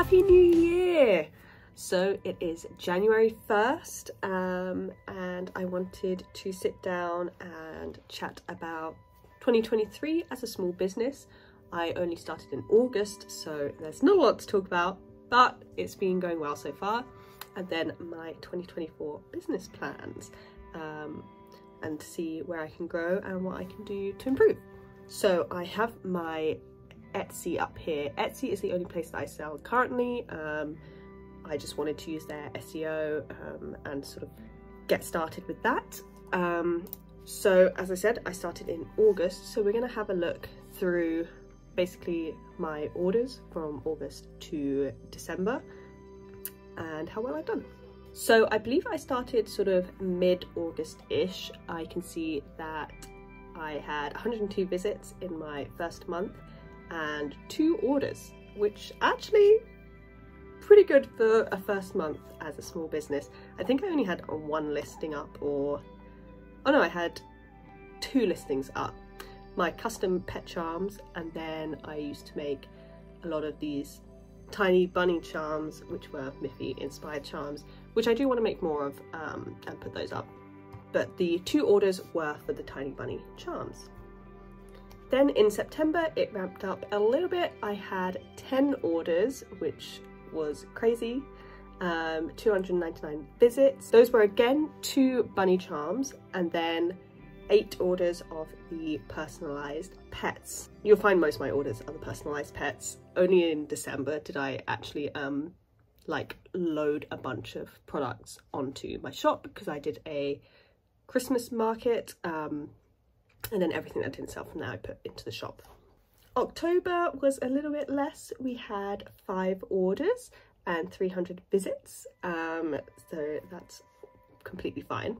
Happy New Year! So it is January 1st and I wanted to sit down and chat about 2023 as a small business. I only started in August, so there's not a lot to talk about, but it's been going well so far. And then my 2024 business plans and see where I can grow and what I can do to improve. So I have my Etsy up here. Etsy is the only place that I sell currently. I just wanted to use their SEO and sort of get started with that. So as I said, I started in August, so we're going to have a look through basically my orders from August to December and how well I've done. So I believe I started sort of mid-August-ish. I can see that I had 102 visits in my first month and 2 orders, which actually pretty good for a first month as a small business. I think I only had 1 listing up, or oh no, I had 2 listings up. My custom pet charms, and then I used to make a lot of these tiny bunny charms, which were Miffy inspired charms, which I do want to make more of and put those up. But the 2 orders were for the tiny bunny charms. Then in September, it ramped up a little bit. I had 10 orders, which was crazy. 299 visits. Those were again 2 bunny charms, and then 8 orders of the personalized pets. You'll find most of my orders are the personalized pets. Only in December did I actually like load a bunch of products onto my shop, because I did a Christmas market, and then everything that didn't sell from there I put into the shop. October was a little bit less. We had 5 orders and 300 visits, so that's completely fine.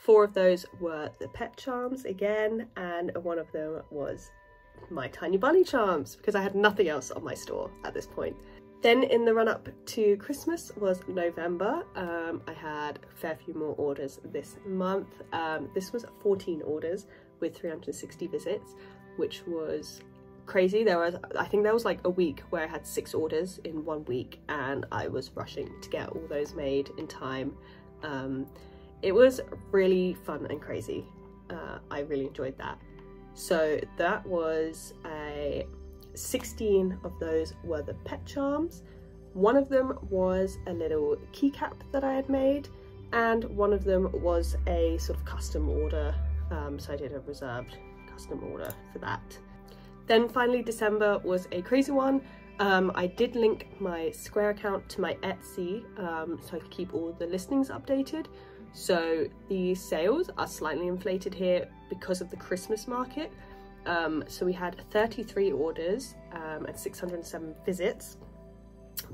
4 of those were the pet charms again, and 1 of them was my tiny bunny charms, because I had nothing else on my store at this point. Then in the run-up to Christmas was November. I had a fair few more orders this month. This was 14 orders with 360 visits, which was crazy. I think there was like a week where I had 6 orders in one week, and I was rushing to get all those made in time. It was really fun and crazy. I really enjoyed that. So that was a 16 of those were the pet charms. 1 of them was a little keycap that I had made, and 1 of them was a sort of custom order, so I did a reserved custom order for that. Then finally December was a crazy one. I did link my Square account to my Etsy, so I could keep all the listings updated. So the sales are slightly inflated here because of the Christmas market. So we had 33 orders and 607 visits,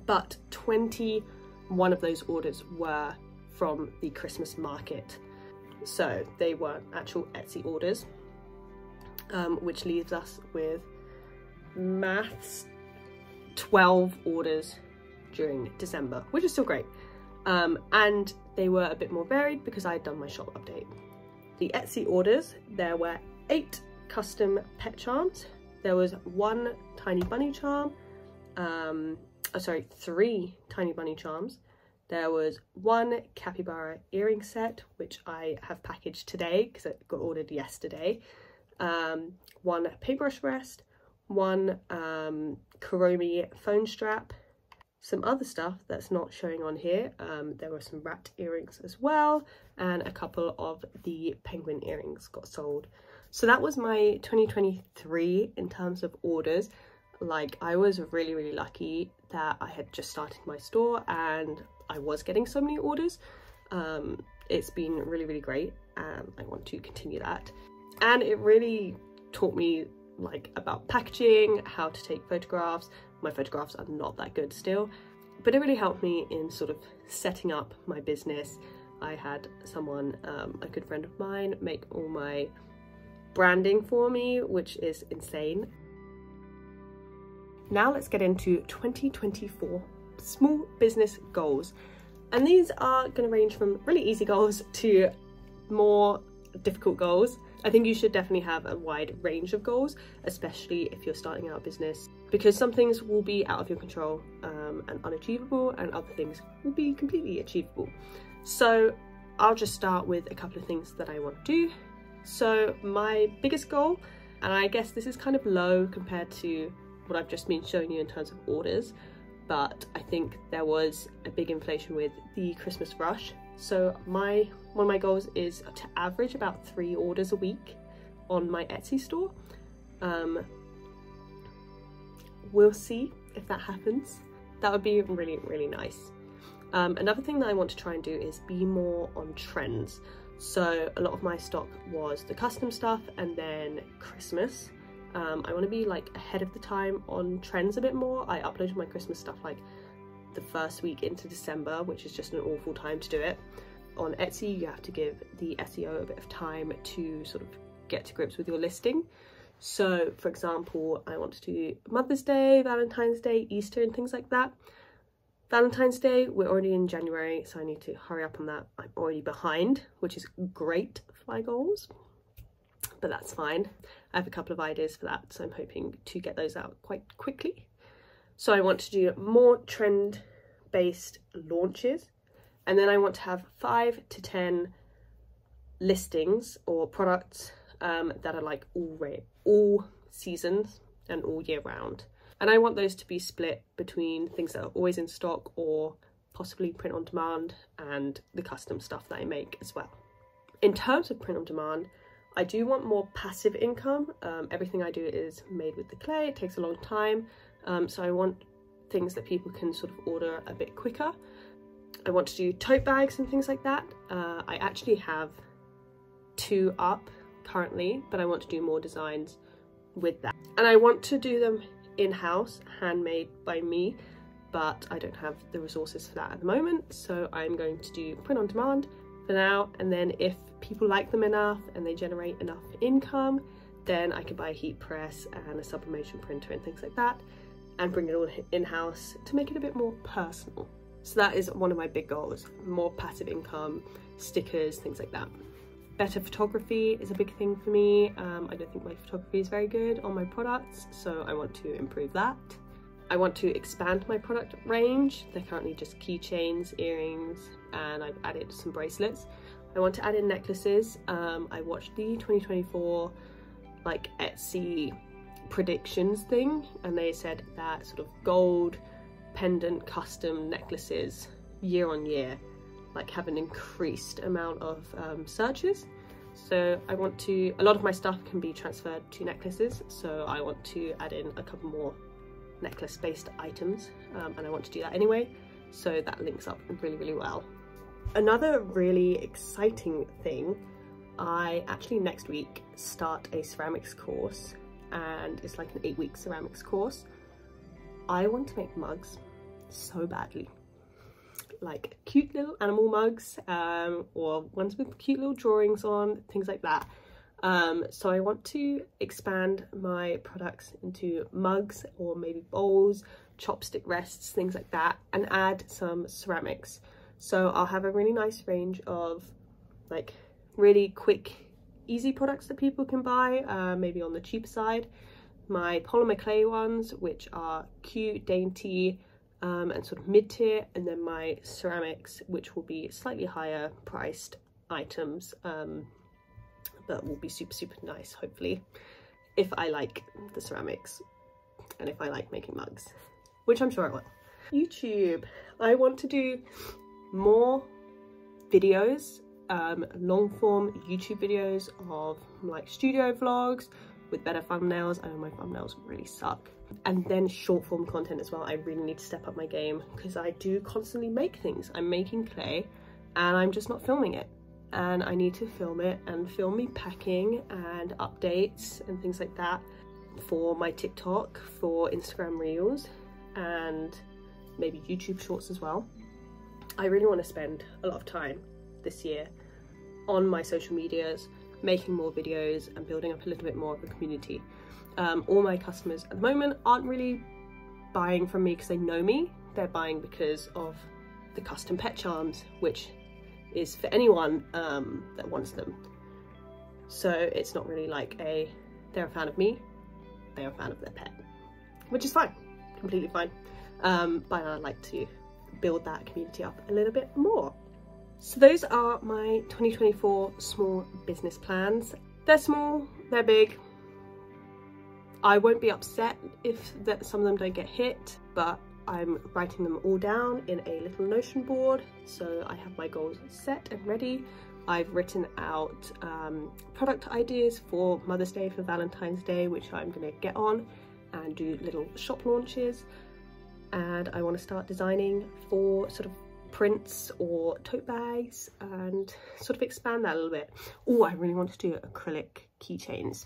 but 21 of those orders were from the Christmas market. So they weren't actual Etsy orders, which leaves us with maths 12 orders during December, which is still great. And they were a bit more varied because I had done my shop update. The Etsy orders, there were 8 custom pet charms, there was 1 tiny bunny charm, oh sorry, 3 tiny bunny charms, there was 1 capybara earring set, which I have packaged today because it got ordered yesterday, 1 paintbrush rest, 1 Kuromi phone strap, some other stuff that's not showing on here. There were some rat earrings as well, and a couple of the penguin earrings got sold. So that was my 2023 in terms of orders. Like, I was really, really lucky that I had just started my store and I was getting so many orders. It's been really, really great, and I want to continue that. And it really taught me like about packaging, how to take photographs. My photographs are not that good still, but it really helped me in sort of setting up my business. I had someone, a good friend of mine, make all my branding for me, which is insane. Now let's get into 2024 small business goals, and these are going to range from really easy goals to more difficult goals. I think you should definitely have a wide range of goals, especially if you're starting out a business. because some things will be out of your control and unachievable, and other things will be completely achievable. So I'll just start with a couple of things that I want to do. So my biggest goal, and I guess this is kind of low compared to what I've just been showing you in terms of orders, but I think there was a big inflation with the Christmas rush. So one of my goals is to average about 3 orders a week on my Etsy store. We'll see if that happens. That would be really, really nice. Another thing that I want to try and do is be more on trends. So a lot of my stock was the custom stuff and then Christmas. I want to be like ahead of the time on trends a bit more. I uploaded my Christmas stuff like the first week into December, which is just an awful time to do it. On Etsy, you have to give the SEO a bit of time to sort of get to grips with your listing. So for example, I want to do Mother's Day, Valentine's Day, Easter and things like that. Valentine's Day, we're already in January, so I need to hurry up on that. I'm already behind, which is great for my goals, but that's fine. I have a couple of ideas for that, so I'm hoping to get those out quite quickly. So I want to do more trend-based launches, and then I want to have 5 to 10 listings or products that are like all seasons and all year round. And I want those to be split between things that are always in stock or possibly print on demand and the custom stuff that I make as well. In terms of print on demand, I do want more passive income. Everything I do is made with the clay. It takes a long time. So I want things that people can sort of order a bit quicker. I want to do tote bags and things like that. I actually have 2 up currently, but I want to do more designs with that. And I want to do them in-house, handmade by me, but I don't have the resources for that at the moment. So I'm going to do print on demand for now, and then if people like them enough and they generate enough income, then I can buy a heat press and a sublimation printer and things like that and bring it all in-house to make it a bit more personal. So that is one of my big goals, more passive income, stickers, things like that. Better photography is a big thing for me. I don't think my photography is very good on my products, so I want to improve that. I want to expand my product range. They're currently just keychains, earrings, and I've added some bracelets. I want to add in necklaces. I watched the 2024 like Etsy predictions thing, and they said that sort of gold pendant custom necklaces year on year like have an increased amount of searches. So I want to, a lot of my stuff can be transferred to necklaces, so I want to add in a couple more necklace based items, and I want to do that anyway, so that links up really, really well. Another really exciting thing, I actually next week start a ceramics course, and it's like an 8-week ceramics course. I want to make mugs so badly, like cute little animal mugs, or ones with cute little drawings on, things like that. So I want to expand my products into mugs or maybe bowls, chopstick rests, things like that, and add some ceramics. So I'll have a really nice range of like really quick, easy products that people can buy, maybe on the cheaper side. My polymer clay ones, which are cute, dainty, and sort of mid-tier, and then my ceramics, which will be slightly higher priced items, but will be super, super nice, hopefully, if I like the ceramics and if I like making mugs, which I'm sure I will. YouTube, I want to do more videos, long-form YouTube videos of like studio vlogs with better thumbnails. I know my thumbnails really suck. And then short form content as well. I really need to step up my game because I do constantly make things. I'm making clay and I'm just not filming it, and I need to film it and film me packing and updates and things like that for my TikTok, for Instagram Reels, and maybe YouTube Shorts as well. I really want to spend a lot of time this year on my social medias, making more videos and building up a little bit more of a community. All my customers at the moment aren't really buying from me because they know me. They're buying because of the custom pet charms, which is for anyone that wants them. So it's not really like they're a fan of me, they're a fan of their pet. which is fine, completely fine. But I'd like to build that community up a little bit more. So those are my 2024 small business plans. They're small, they're big. I won't be upset if some of them don't get hit, but I'm writing them all down in a little Notion board. So I have my goals set and ready. I've written out product ideas for Mother's Day, for Valentine's Day, which I'm going to get on and do little shop launches. And I want to start designing for sort of prints or tote bags and sort of expand that a little bit. Oh, I really want to do acrylic keychains.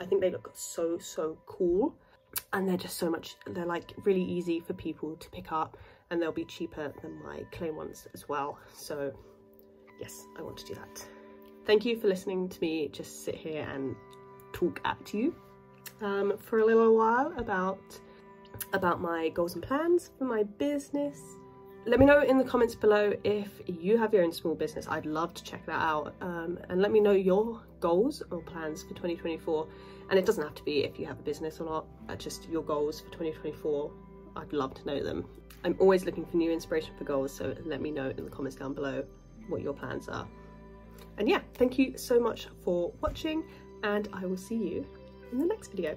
I think they look so, so cool. And they're just so much, they're like really easy for people to pick up, and they'll be cheaper than my clay ones as well. So yes, I want to do that. Thank you for listening to me just sit here and talk at you for a little while about my goals and plans for my business. Let me know in the comments below if you have your own small business. I'd love to check that out. And let me know your goals or plans for 2024. And it doesn't have to be if you have a business or not, just your goals for 2024. I'd love to know them. I'm always looking for new inspiration for goals, so let me know in the comments down below what your plans are. And yeah, thank you so much for watching, and I will see you in the next video.